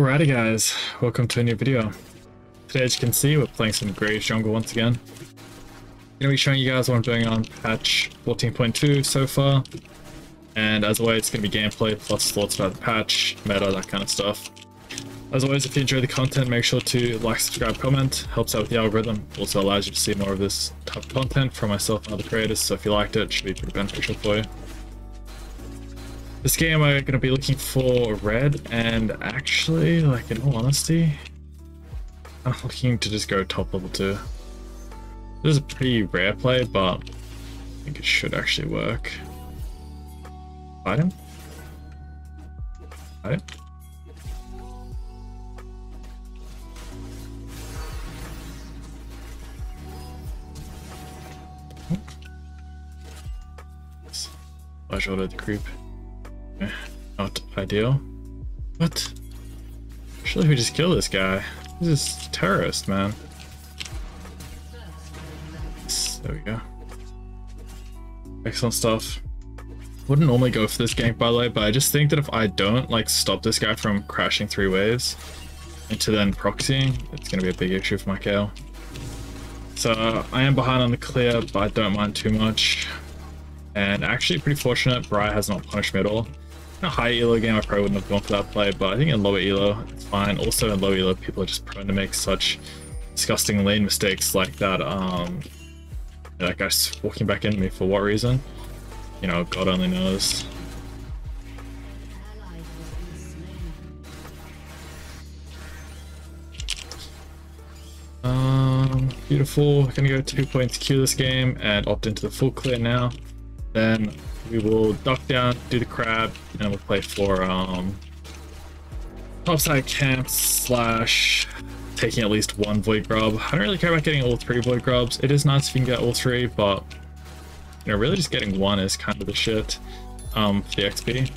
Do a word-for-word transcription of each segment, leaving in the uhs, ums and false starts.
Alrighty guys, welcome to a new video. Today, as you can see, we're playing some Graves jungle once again. I'm gonna be showing you guys what I'm doing on patch fourteen point two so far. And as always, it's gonna be gameplay plus thoughts about the patch, meta, that kind of stuff. As always, if you enjoy the content, make sure to like, subscribe, comment. Helps out with the algorithm. Also allows you to see more of this type of content from myself and other creators. So if you liked it, it should be pretty beneficial for you. This game, I'm going to be looking for red, and actually, like, in all honesty, I'm looking to just go top level two. This is a pretty rare play, but I think it should actually work. Fight him? Fight him? I shot the creep. Not ideal. What? Surely we just kill this guy. This is a terrorist, man. There we go. Excellent stuff. Wouldn't normally go for this gank, by the way, but I just think that if I don't like stop this guy from crashing three waves into then proxying, it's gonna be a big issue for my Kayle. So uh, I am behind on the clear, but I don't mind too much. And actually, pretty fortunate, Briar has not punished me at all. In a high elo game, I probably wouldn't have gone for that play, but I think in lower elo, it's fine. Also, in low elo, people are just prone to make such disgusting lane mistakes like that. Um, that guy's walking back in me for what reason? You know, God only knows. Um, beautiful. Gonna go two points Q this game and opt into the full clear now. Then we will duck down, do the crab, and we'll play for um, topside camp slash taking at least one Void Grub. I don't really care about getting all three Void Grubs. It is nice if you can get all three, but you know, really just getting one is kind of the shit um, for the X P.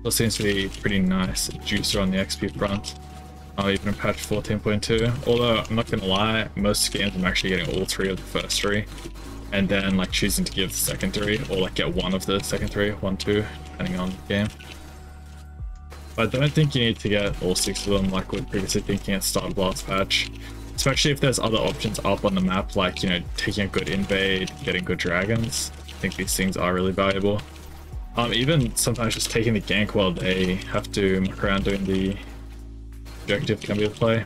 Still seems to be pretty nice juicer on the X P front, uh, even in patch fourteen point two. Although I'm not gonna lie, most games I'm actually getting all three of the first three, and then like choosing to give the second three, or like get one of the second three, one, two, depending on the game. But I don't think you need to get all six of them like we were previously thinking at the start of last patch. Especially if there's other options up on the map, like, you know, taking a good invade, getting good dragons. I think these things are really valuable. Um, even sometimes just taking the gank while they have to muck around doing the objective can be a play.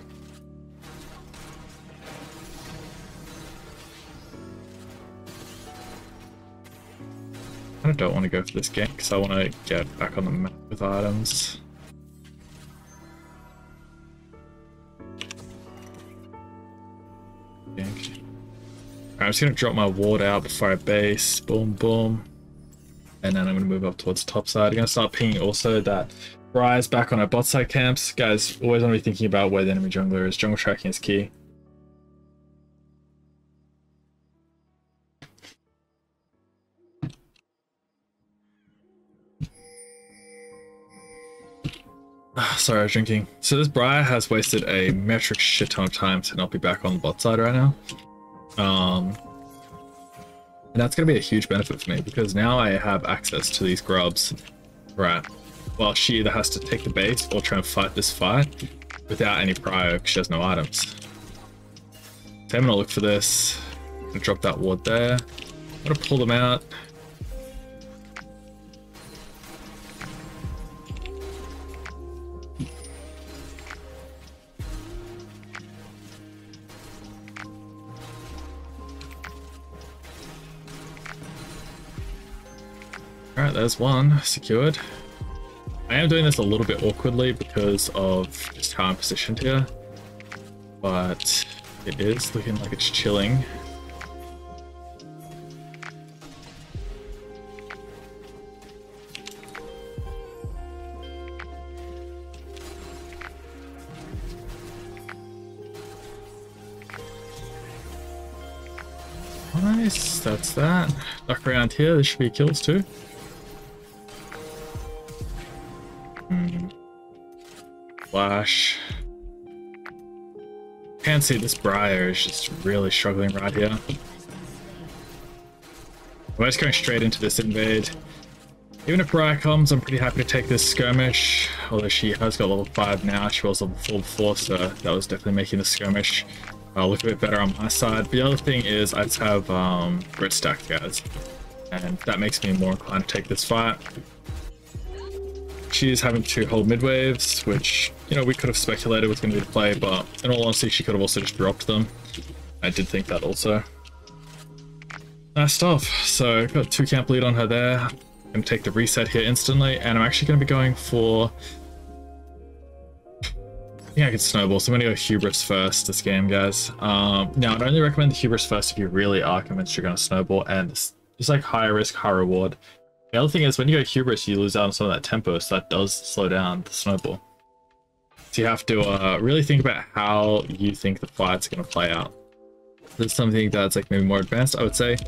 I don't want to go for this gank because I want to get back on the map with items. Gank. Alright, I'm just going to drop my ward out before I base. Boom, boom. And then I'm going to move up towards top side. I'm going to start pinging also that Ryze back on our bot side camps. Guys, always want to be thinking about where the enemy jungler is. Jungle tracking is key. Sorry, I was drinking. So this Briar has wasted a metric shit ton of time to not be back on the bot side right now. Um, and that's going to be a huge benefit for me because now I have access to these grubs, right? Well, she either has to take the base or try and fight this fight without any Briar because she has no items. So I'm going to look for this. I'm going to drop that ward there. I'm going to pull them out. Alright, there's one secured. I am doing this a little bit awkwardly because of just how I'm positioned here, but it is looking like it's chilling. Nice, that's that. Duck around here, there should be kills too. Flash. Can't see this Briar is just really struggling right here. We're just going straight into this invade. Even if Briar comes, I'm pretty happy to take this skirmish. Although she has got level five now, she was level four before, so that was definitely making the skirmish uh, look a bit better on my side. But the other thing is I just have um, grit stacked, guys, and that makes me more inclined to take this fight. She is having to hold mid waves, which, you know, we could have speculated was going to be the play, but in all honesty, she could have also just dropped them. I did think that also. Nice stuff. So, got a two camp lead on her there. I'm going to take the reset here instantly, and I'm actually going to be going for... I think I can snowball, so I'm going to go Hubris first this game, guys. Um, now, I'd only recommend the Hubris first if you really are convinced you're going to snowball, and it's just like high risk, high reward. The other thing is, when you go Hubris, you lose out on some of that tempo, so that does slow down the snowball. So you have to uh, really think about how you think the fight's going to play out. There's something that's like maybe more advanced, I would say.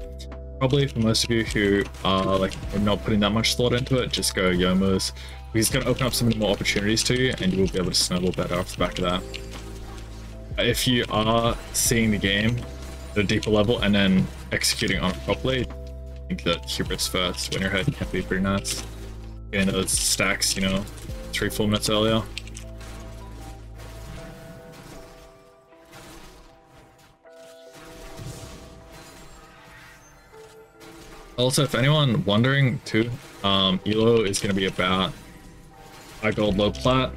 Probably for most of you who are like not putting that much thought into it, just go Yomos. He's going to open up so many more opportunities to you, and you will be able to snowball better off the back of that. If you are seeing the game at a deeper level and then executing on it properly, that Hubris first Winterhead can be pretty nice. Getting those stacks, you know, three, four minutes earlier. Also, if anyone wondering too, um, E L O is going to be about high gold, low plat.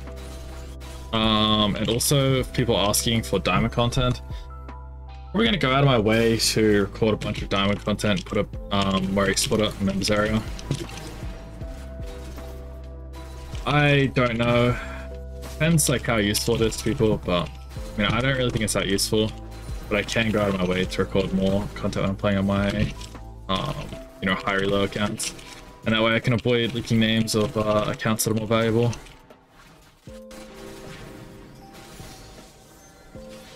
Um, and also, if people are asking for diamond content, we're going to go out of my way to record a bunch of diamond content, put up um, where I split up in members area. I don't know. Depends like how useful it is to people, but I mean, I don't really think it's that useful. But I can go out of my way to record more content when I'm playing on my, um, you know, high relo accounts, and that way I can avoid leaking names of uh, accounts that are more valuable.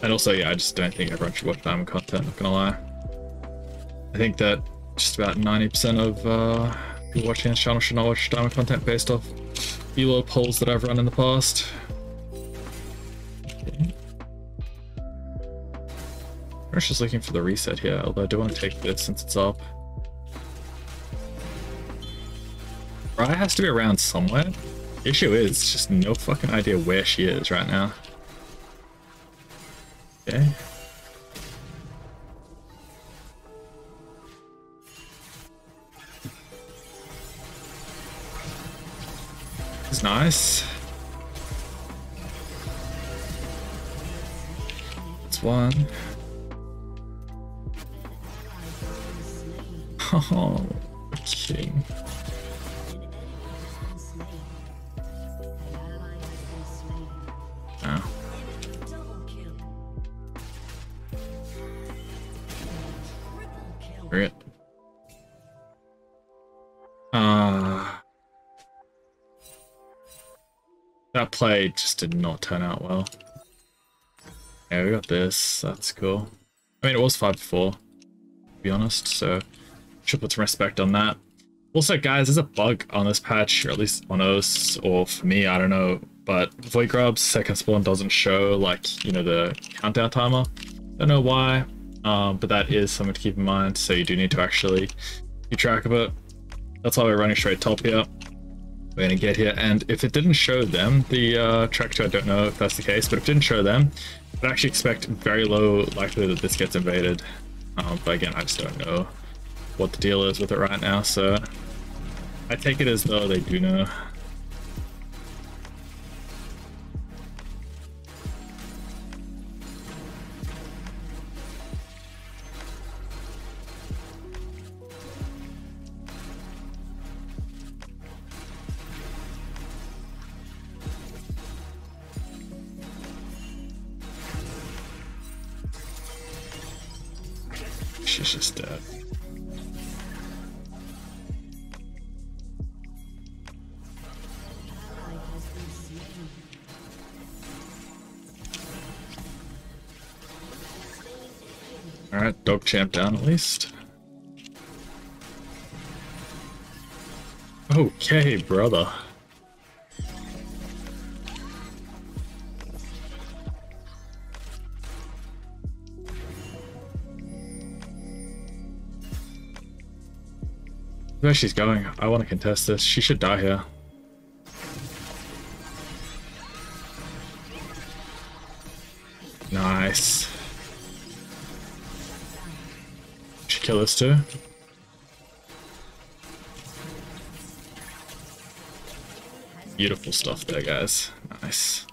And also, yeah, I just don't think everyone should watch diamond content, not gonna lie. I think that just about ninety percent of uh, people watching this channel should not watch diamond content based off E L O polls that I've run in the past. Okay. I'm just looking for the reset here, although I do want to take this since it's up. Briar has to be around somewhere. The issue is, just no fucking idea where she is right now. Okay. It's nice. It's one. Oh, okay. Oh. It. Uh, that play just did not turn out well. Yeah, we got this. That's cool. I mean, it was five to four, to be honest, so should put some respect on that. Also, guys, there's a bug on this patch, or at least on us, or for me, I don't know, but Void Grub's second spawn doesn't show, like, you know, the countdown timer. Don't know why. Um, but that is something to keep in mind, so you do need to actually keep track of it. That's why we're running straight top here. We're going to get here, and if it didn't show them, the uh, track two, I don't know if that's the case, but if it didn't show them, I'd actually expect very low likelihood that this gets invaded. Um, but again, I just don't know what the deal is with it right now, so I take it as though they do know. She's just dead. Alright, dog champ down at least. Okay, brother. Where she's going, I want to contest this. She should die here. Nice. Should kill this too. Beautiful stuff there, guys. Nice.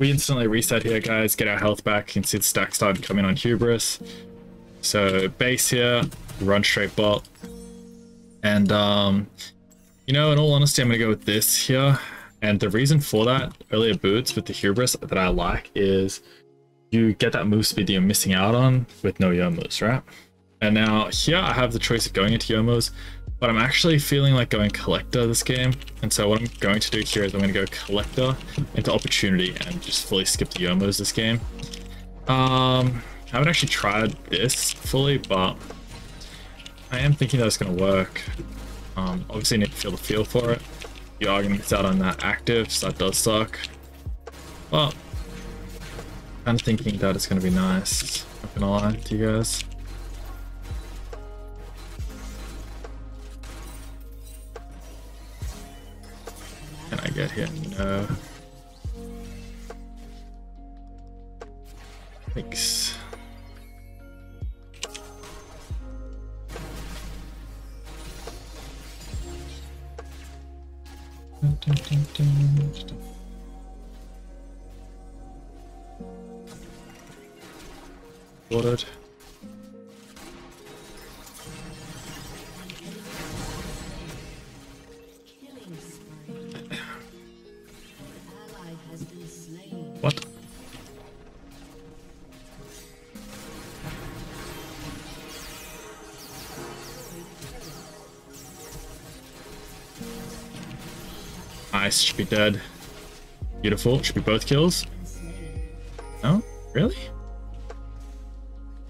We instantly reset here, guys. Get our health back. You can see the stack started coming on Hubris. So base here, run straight bot. And, um, you know, in all honesty, I'm going to go with this here. And the reason for that earlier boots with the Hubris that I like is you get that move speed that you're missing out on with no Yomos, right? And now here I have the choice of going into Yomos, but I'm actually feeling like going Collector this game. And so what I'm going to do here is I'm going to go Collector into Opportunity and just fully skip the Yomos this game. Um, I haven't actually tried this fully, but I am thinking that it's going to work. Um, obviously you need to feel the feel for it. You are going to miss out on that active, so that does suck. But I'm thinking that it's going to be nice. I'm not going to lie to you guys. Can I get here? No. Thanks. Dun, dun, dun, dun, dun. Watered. What? Nice, should be dead. Beautiful, should be both kills. No? Really?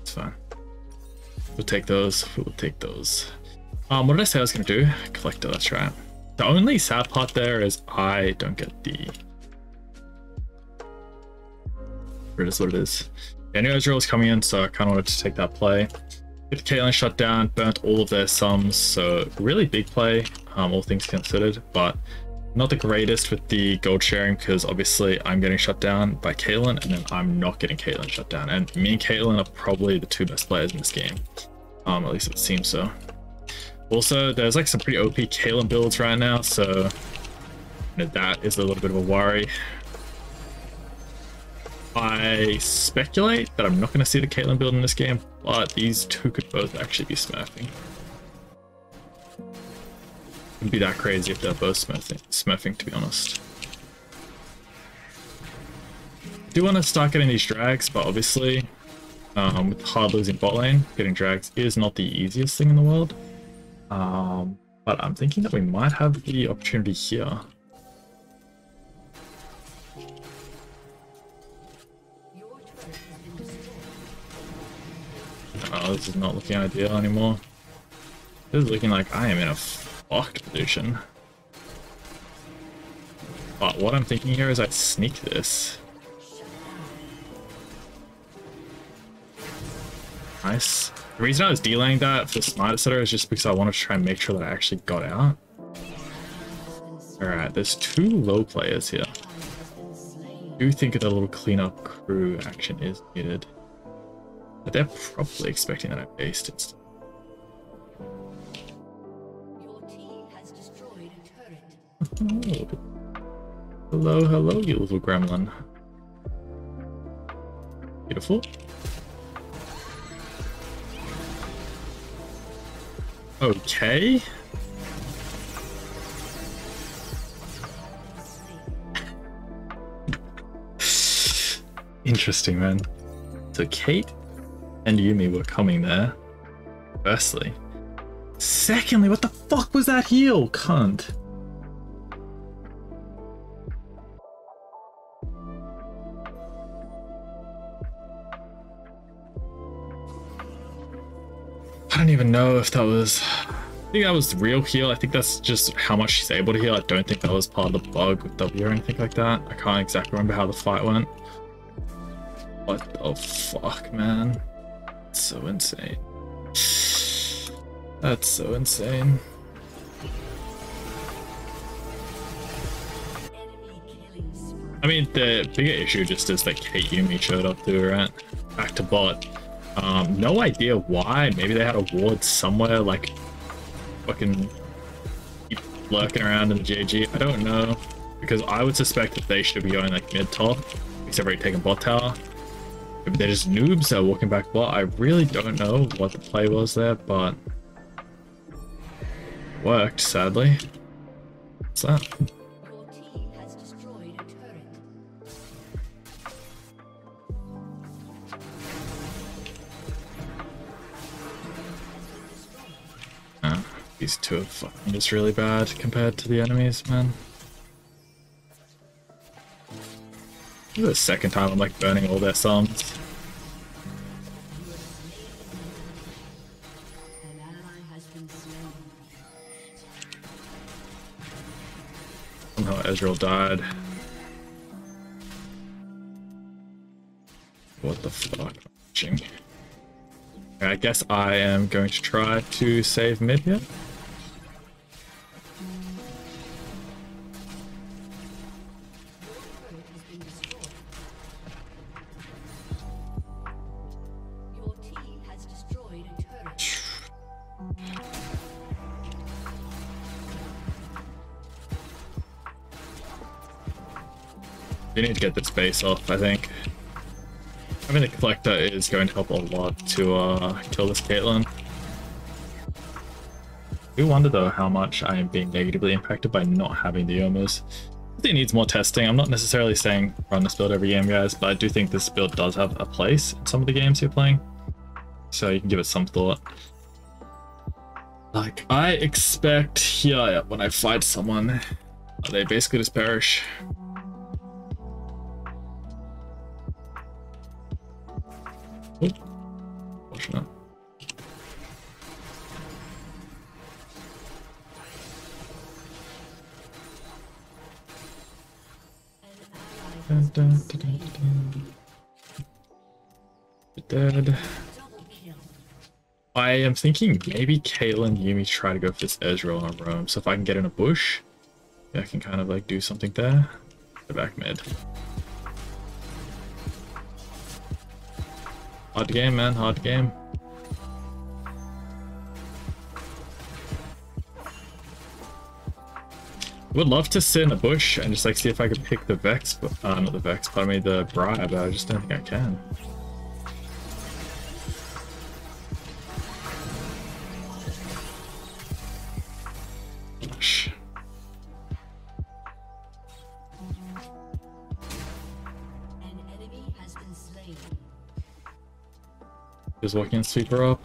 It's fine. We'll take those, we'll take those. Um, what did I say I was gonna do? Collector, that's right. The only sad part there is I don't get the... It is what it is. Yeah, I knew Ezreal was coming in, so I kind of wanted to take that play. Get Caitlyn shut down, burnt all of their sums, so really big play, um, all things considered, but not the greatest with the gold sharing because obviously I'm getting shut down by Caitlyn and then I'm not getting Caitlyn shut down. And me and Caitlyn are probably the two best players in this game, um, at least it seems so. Also, there's like some pretty O P Caitlyn builds right now, so you know, that is a little bit of a worry. I speculate that I'm not going to see the Caitlyn build in this game, but these two could both actually be smurfing. Wouldn't be that crazy if they're both smurfing, smurfing to be honest. I do want to start getting these drags, but obviously um, with hard losing bot lane, getting drags is not the easiest thing in the world. Um, but I'm thinking that we might have the opportunity here. Oh, this is not looking ideal anymore. This is looking like I am in a fucked position. But what I'm thinking here is I'd sneak this. Nice. The reason I was delaying that for Smite et cetera is just because I wanted to try and make sure that I actually got out. Alright, there's two low players here. I do think that a little cleanup crew action is needed. But they're probably expecting that I based it. Your team has destroyed a turret. Oh. Hello, hello, you little gremlin. Beautiful. Okay. Interesting, man. So Kate and Yuumi were coming there, firstly. Secondly, what the fuck was that heal, cunt? I don't even know if that was... I think that was real heal. I think that's just how much she's able to heal. I don't think that was part of the bug with W or anything like that. I can't exactly remember how the fight went. What the fuck, man? So insane. That's so insane. I mean, the bigger issue just is that Kate Yuumi showed up to right back to bot. Um, no idea why. Maybe they had a ward somewhere, like fucking keep lurking around in the J G. I don't know, because I would suspect that they should be going like mid top, except for taking bot tower. Maybe they're just noobs that are walking back bot. I really don't know what the play was there, but it worked sadly. What's that? These two are fucking just really bad compared to the enemies, man. This is the second time I'm like burning all their sums. Somehow Ezreal died. What the fuck? I guess I am going to try to save mid here. We need to get this base off, I think. Having the Collector is going to help a lot to uh, kill this Caitlyn. I do wonder though how much I am being negatively impacted by not having the Yomos. I think it needs more testing. I'm not necessarily saying run this build every game, guys, but I do think this build does have a place in some of the games you're playing, so you can give it some thought. Like, I expect here, yeah, when I fight someone, they basically just perish. Oh, fortunate. Dun, dun, dun, dun, dun. You're dead. I am thinking maybe Kayle and Yuumi try to go for this Ezreal on roam. So if I can get in a bush, yeah, I can kind of like do something there. Go back mid. Hard game, man, hard game. Would love to sit in a bush and just like see if I could pick the Vex, but uh, not the Vex, but I mean the Briar, but I just don't think I can. Gosh. Just walking and sweep her up.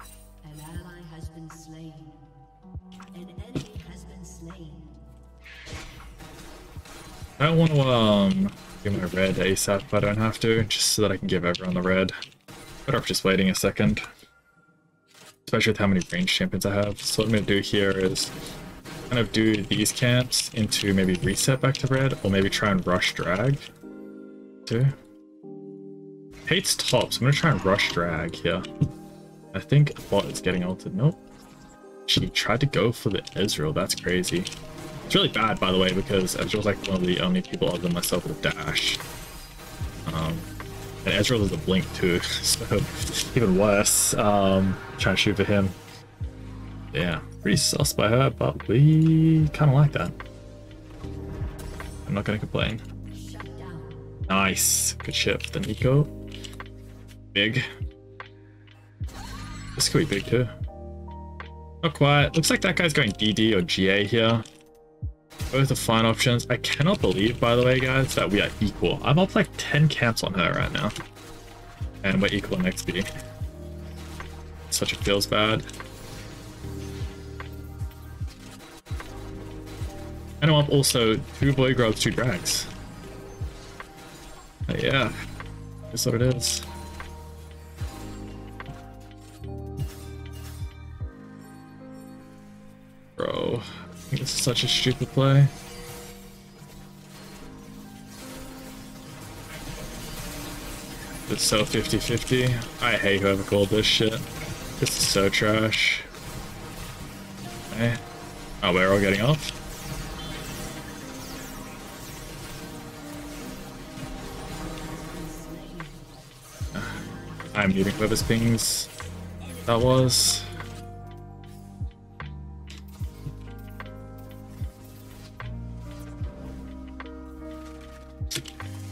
An ally has been slain. An enemy has been slain. I don't want to um give my red ASAP if I don't have to, just so that I can give everyone the red. Better off just waiting a second. Especially with how many range champions I have. So what I'm gonna do here is kind of do these camps into maybe reset back to red, or maybe try and rush drag too. Hates top, so I'm gonna try and rush drag here. I think bot is getting ulted. Nope. She tried to go for the Ezreal. That's crazy. It's really bad, by the way, because Ezreal's like one of the only people other than myself with a dash. Um, and Ezreal is a blink too, so even worse. Um, trying to shoot for him. Yeah, pretty sus by her, but we kind of like that. I'm not gonna complain. Nice, good shit for the Nico. Big. This could be big too. Not quite. Looks like that guy's going D D or G A here. Both are fine options. I cannot believe, by the way, guys, that we are equal. I'm up like ten camps on her right now. And we're equal in X P. Such a feels bad. And I'm up also two Void Grubs, two Drags. But yeah, that's what it is. Bro, this is such a stupid play. It's so fifty fifty. I hate whoever called this shit. This is so trash. Okay. Oh, we're all getting off. I'm muting whoever's pings that was.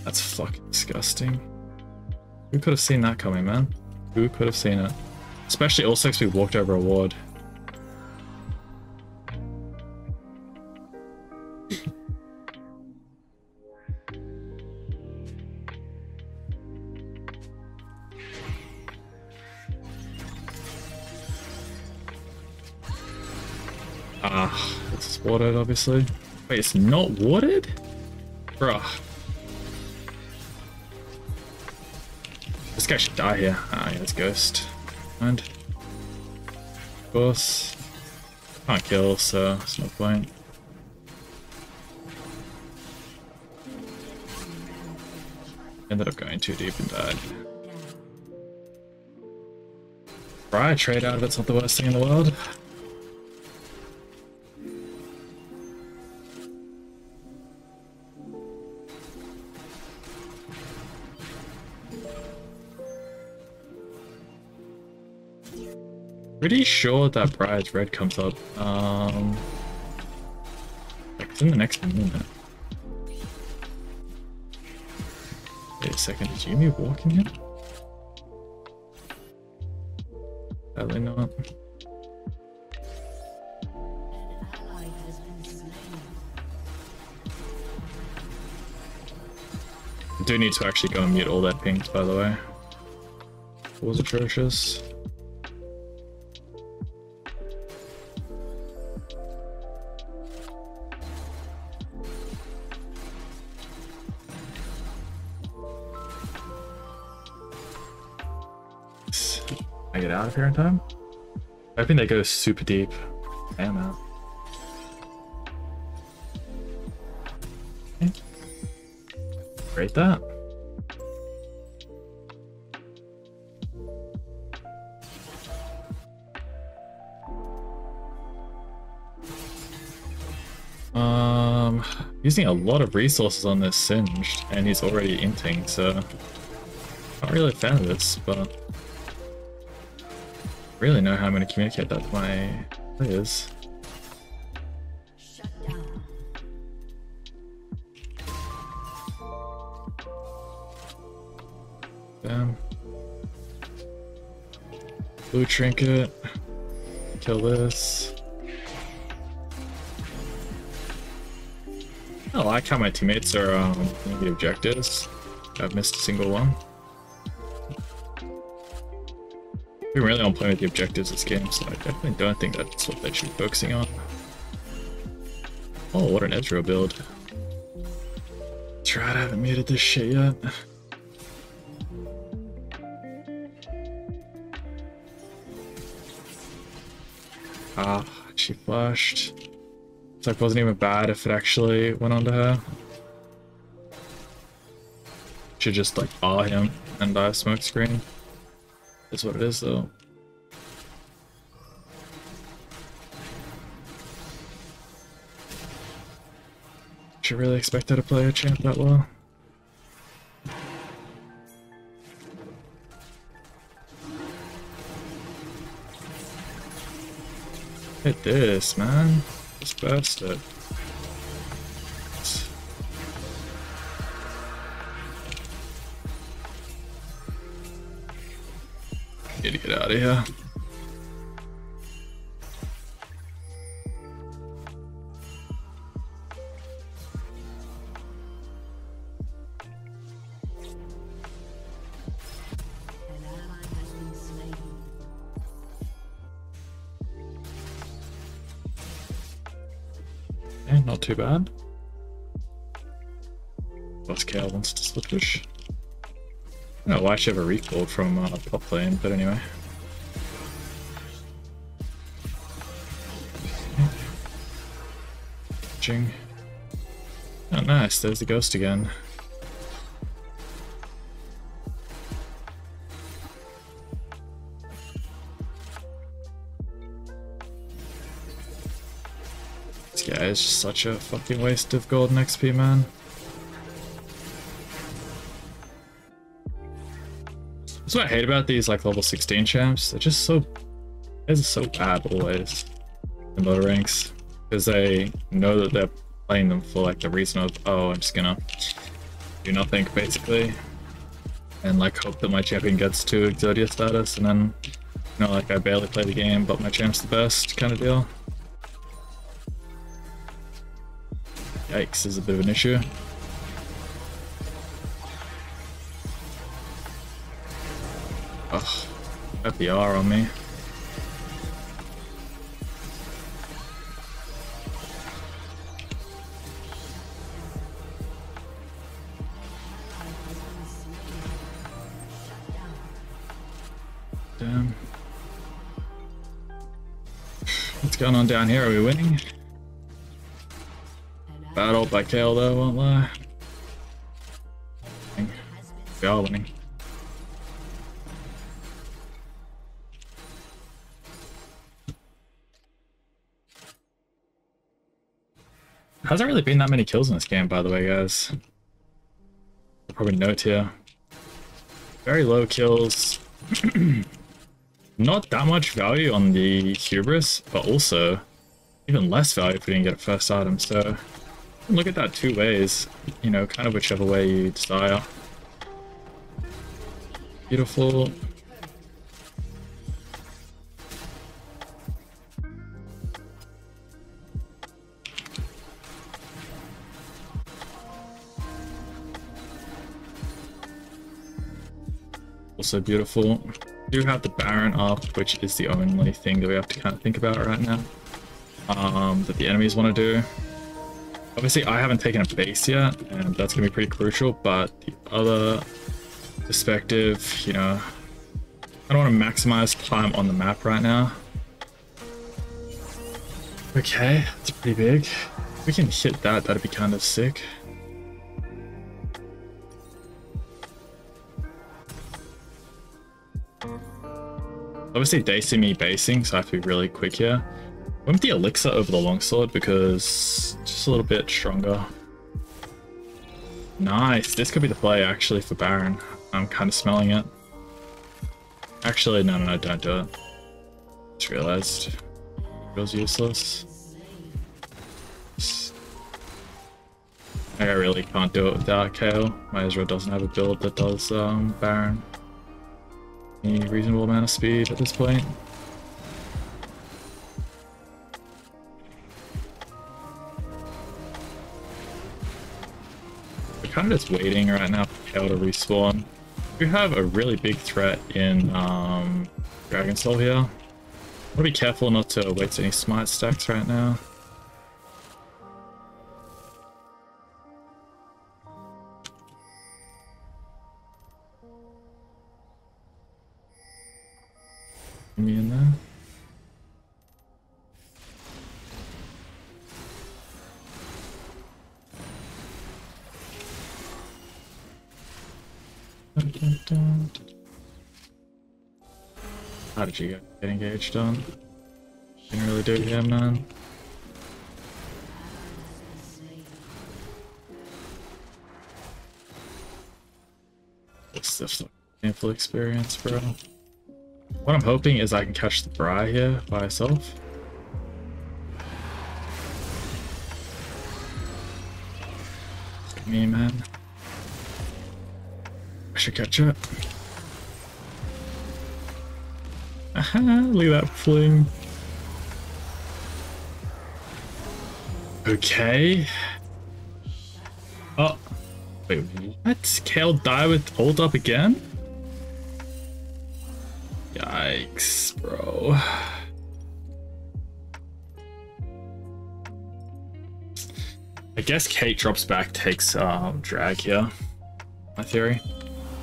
That's fucking disgusting. Who could have seen that coming, man? Who could have seen it? Especially also because we walked over a ward. Ah, this is watered, obviously. Wait, it's not watered? Bruh. This guy should die here. Ah, yeah, it's Ghost. And, of course, can't kill, so there's no point. Ended up going too deep and died. Briar trade out of it's not the worst thing in the world. Pretty sure that Briar's red comes up. Um, it's in the next minute. Wait a second, did Yuumi walk in here? Probably not. I do need to actually go and mute all that pings, by the way. It was atrocious. Out of here in time. I think they go super deep. Damn out. Okay. Great that. Um, using a lot of resources on this Singed, and he's already inting, so not really a fan of this, but. Really know how I'm going to communicate that to my players. Shut down. Damn. Blue trinket. Kill this. I like how my teammates are um, the objectives. I've missed a single one. I'm really on playing with the objectives this game, so I definitely don't think that's what they should be focusing on. Oh, what an Ezreal build. That's right, I haven't muted this shit yet. Ah, she flashed. It's like, wasn't even bad if it actually went onto her. Should just like R him and buy a smoke screen. That's what it is, though. Should really expect her to play a champ that well. Look at this, man. Just burst it. Need to get out of here. Okay, not too bad. Plus Kayle wants to split push. I don't know why she have a recall from uh, pop lane, but anyway. Ching. Oh nice, there's the Ghost again. This guy is just such a fucking waste of gold and X P, man. That's what I hate about these like level sixteen champs. They're just so, they're just so bad always in lower ranks, because they know that they're playing them for like the reason of, oh, I'm just gonna do nothing basically, and like hope that my champion gets to Exodia status, and then, you know, like I barely play the game, but my champ's the best kind of deal. Yikes is a bit of an issue. Ugh, got the R on me. Damn. What's going on down here? Are we winning? Bad ult by Kayle though, won't lie. We are winning. Hasn't really been that many kills in this game, by the way, guys. Probably no tier. Very low kills. Not that much value on the Hubris, but also even less value if we didn't get a first item. So look at that two ways, you know, kind of whichever way you desire. Beautiful. Also beautiful. We do have the Baron up, which is the only thing that we have to kind of think about right now, um, that the enemies want to do. Obviously, I haven't taken a base yet, and that's going to be pretty crucial, but the other perspective, you know, I don't want to maximize time on the map right now. Okay, that's pretty big. If we can hit that, that'd be kind of sick. Obviously, they see me basing, so I have to be really quick here. Went with the elixir over the longsword because it's just a little bit stronger. Nice. This could be the play actually for Baron. I'm kind of smelling it. Actually, no, no, no, don't do it. Just realized it was useless. I really can't do it without Kayle. My Ezreal doesn't have a build that does um, Baron any reasonable amount of speed at this point. We're kind of just waiting right now for Kayle to respawn. We have a really big threat in um, Dragon Soul here. I want to be careful not to waste any smite stacks right now. Me in there. How did you get, get engaged on? Didn't really do it here, man. It's just like painful experience, bro. What I'm hoping is I can catch the Briar here by myself. Look at me, man. I should catch it. Aha, look at that fling. Okay. Oh. Wait, what? Kayle die with ult up again? Yikes, bro. I guess Kate drops back, takes um, drag here. My theory.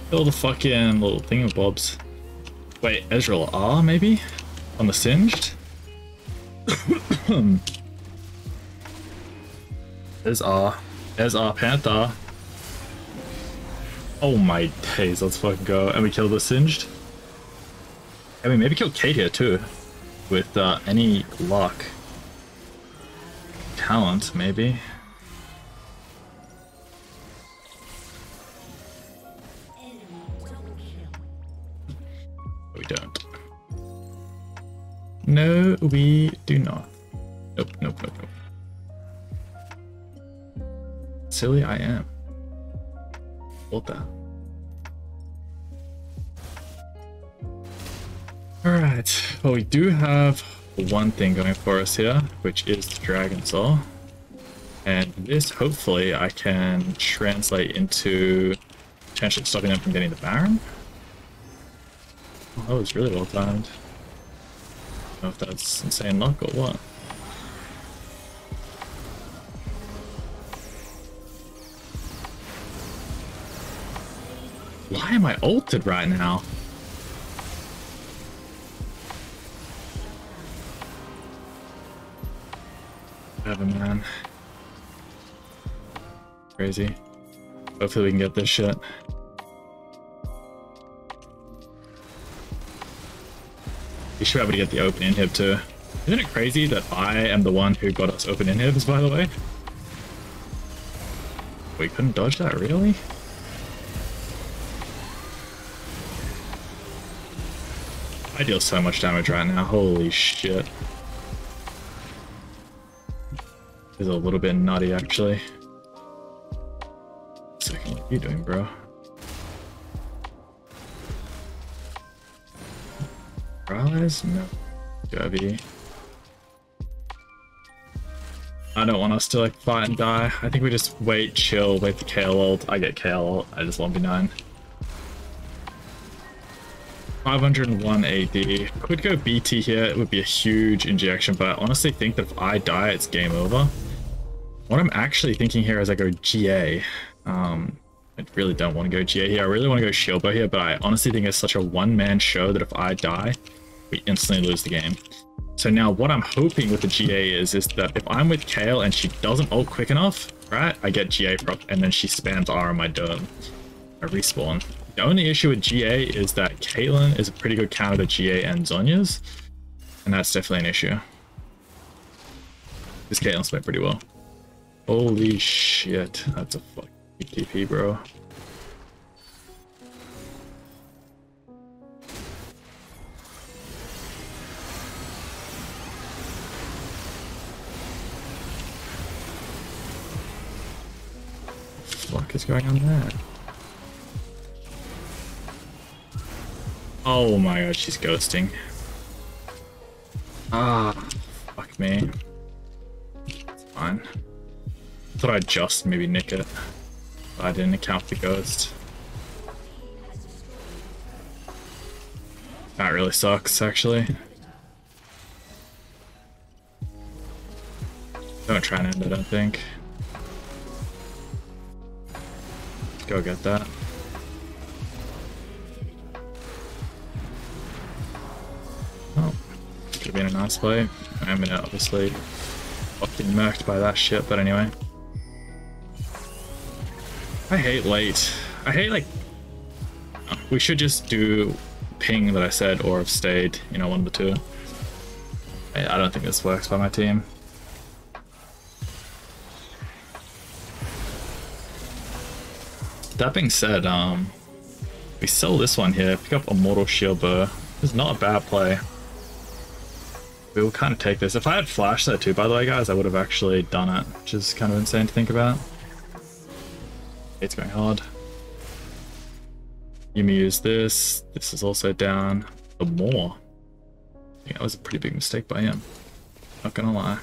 Kill the fucking little thingamabobs. Wait, Ezreal R maybe? On the Singed? There's R. There's R Panther. Oh my days, let's fucking go. And we kill the Singed. I mean, maybe kill Kate here too, with uh, any luck. talent, maybe. We don't. No, we do not. Nope, nope, nope, nope. Silly I am. Hold that. Alright, well, we do have one thing going for us here, which is the Dragon Soul. And this, hopefully, I can translate into potentially stopping them from getting the Baron. Oh, that was really well timed. I don't know if that's insane luck or what. Why am I ulted right now? Whatever, man. Crazy. Hopefully we can get this shit. We should be able to get the open inhib too. Isn't it crazy that I am the one who got us open inhibs, by the way? We couldn't dodge that, really? I deal so much damage right now, holy shit. Is a little bit nutty, actually. Second, what are you doing, bro? Ryze? No. Derby. I don't want us to like fight and die. I think we just wait, chill, wait for Kayle ult. I get Kayle ult. I just one v nine. five oh one A D. Could go B T here. It would be a huge injection, but I honestly think that if I die, it's game over. What I'm actually thinking here is I go G A. Um, I really don't want to go G A here. I really want to go Shieldbow here, but I honestly think it's such a one-man show that if I die, we instantly lose the game. So now what I'm hoping with the G A is, is that if I'm with Kayle and she doesn't ult quick enough, right, I get G A proc, and then she spams R on my derm. I respawn. The only issue with G A is that Caitlyn is a pretty good counter to G A and Zhonya's, and that's definitely an issue. This Caitlyn's played pretty well. Holy shit, that's a fucking T P, bro. What the fuck is going on there? Oh my god, she's ghosting. Ah, fuck me. It's fine. I thought I'd just maybe nick it. But I didn't account for ghost. That really sucks, actually. Don't try and end it, I think. Let's go get that. Could have been a nice play. I'm gonna obviously fucking murked by that shit, but anyway. I hate late. I hate like we should just do ping that I said or have stayed, you know, one of the two. I, I don't think this works by my team. That being said, um we sell this one here, pick up Immortal Shield Burr. This is not a bad play. We will kind of take this. If I had flashed that too, by the way, guys, I would have actually done it, which is kind of insane to think about. It's going hard. Yuumi used this. This is also down. The more. I think that was a pretty big mistake by him. Not gonna lie.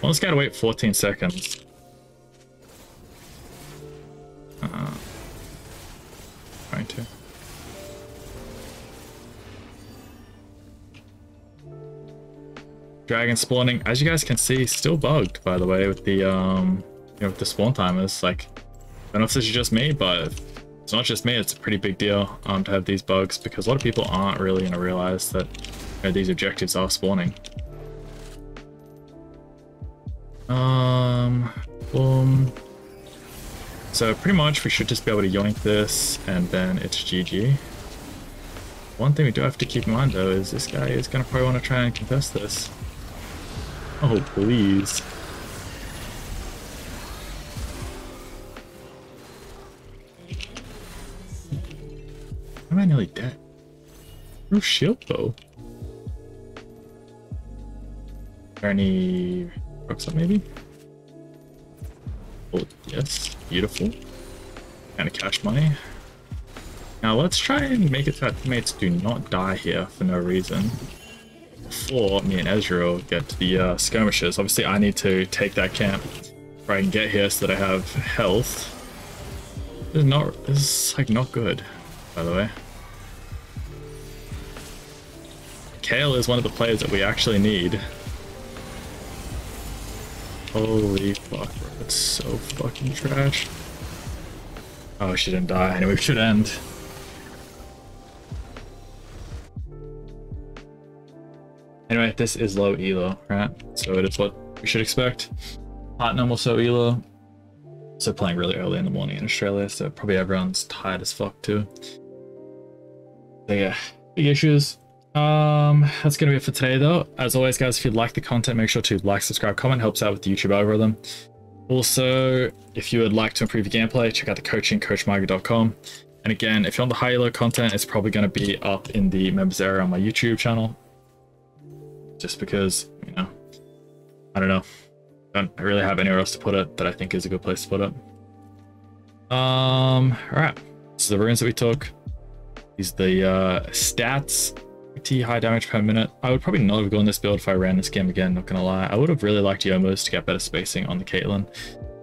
Well, let's gotta wait fourteen seconds. Uh, trying to. Dragon spawning, as you guys can see, still bugged, by the way, with the um you know, with the spawn timers. Like, I don't know if this is just me, but it's not just me, it's a pretty big deal um to have these bugs, because a lot of people aren't really gonna realize that, you know, these objectives are spawning. Um boom. So pretty much we should just be able to yoink this and then it's G G. One thing we do have to keep in mind though is this guy is gonna probably want to try and contest this. Oh, please. Why am I nearly dead? Through Shieldbow. Are there any rocks up, maybe? Oh, yes. Beautiful. Kind of cash money. Now let's try and make it so our teammates do not die here for no reason. Before me and Ezreal get to the uh, skirmishes. Obviously I need to take that camp where I can get here so that I have health. This is not, this is like not good, by the way. Kayle is one of the players that we actually need. Holy fuck, bro, it's so fucking trash. Oh, she didn't die. Anyway, we should end. Anyway, this is low elo, right? So it is what we should expect. Hot normal, so elo. So playing really early in the morning in Australia, so probably everyone's tired as fuck too. So yeah, big issues. Um, that's gonna be it for today though. As always, guys, if you like the content, make sure to like, subscribe, comment. Helps out with the YouTube algorithm. Also, if you would like to improve your gameplay, check out the coaching, coach myga dot com. And again, if you're on the high elo content, it's probably going to be up in the members area on my YouTube channel. Just because, you know, I don't know. I don't really have anywhere else to put it that I think is a good place to put it. Um, alright. This is the runes that we took. These are the uh, stats. Pretty high damage per minute. I would probably not have gone this build if I ran this game again, not gonna lie. I would have really liked Yomos to get better spacing on the Caitlyn.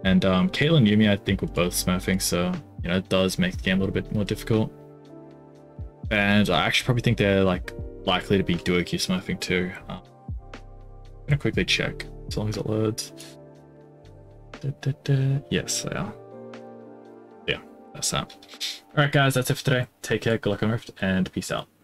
And um, Caitlyn and Yuumi I think were both smurfing, so you know, it does make the game a little bit more difficult. And I actually probably think they're like likely to be duo queue smurfing too. Um, I'm gonna quickly check, as long as it loads. Da, da, da. Yes, they are. Yeah, that's that. Alright guys, that's it for today. Take care, good luck on Rift, and peace out.